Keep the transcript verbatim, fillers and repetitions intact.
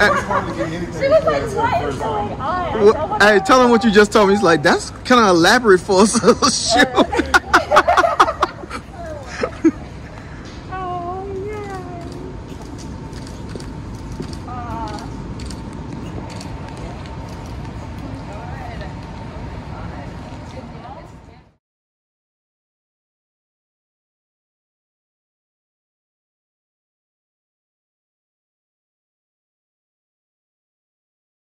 She was like, what is going on? Hey, tell him what you just told me. He's like, that's kind of elaborate for a social show.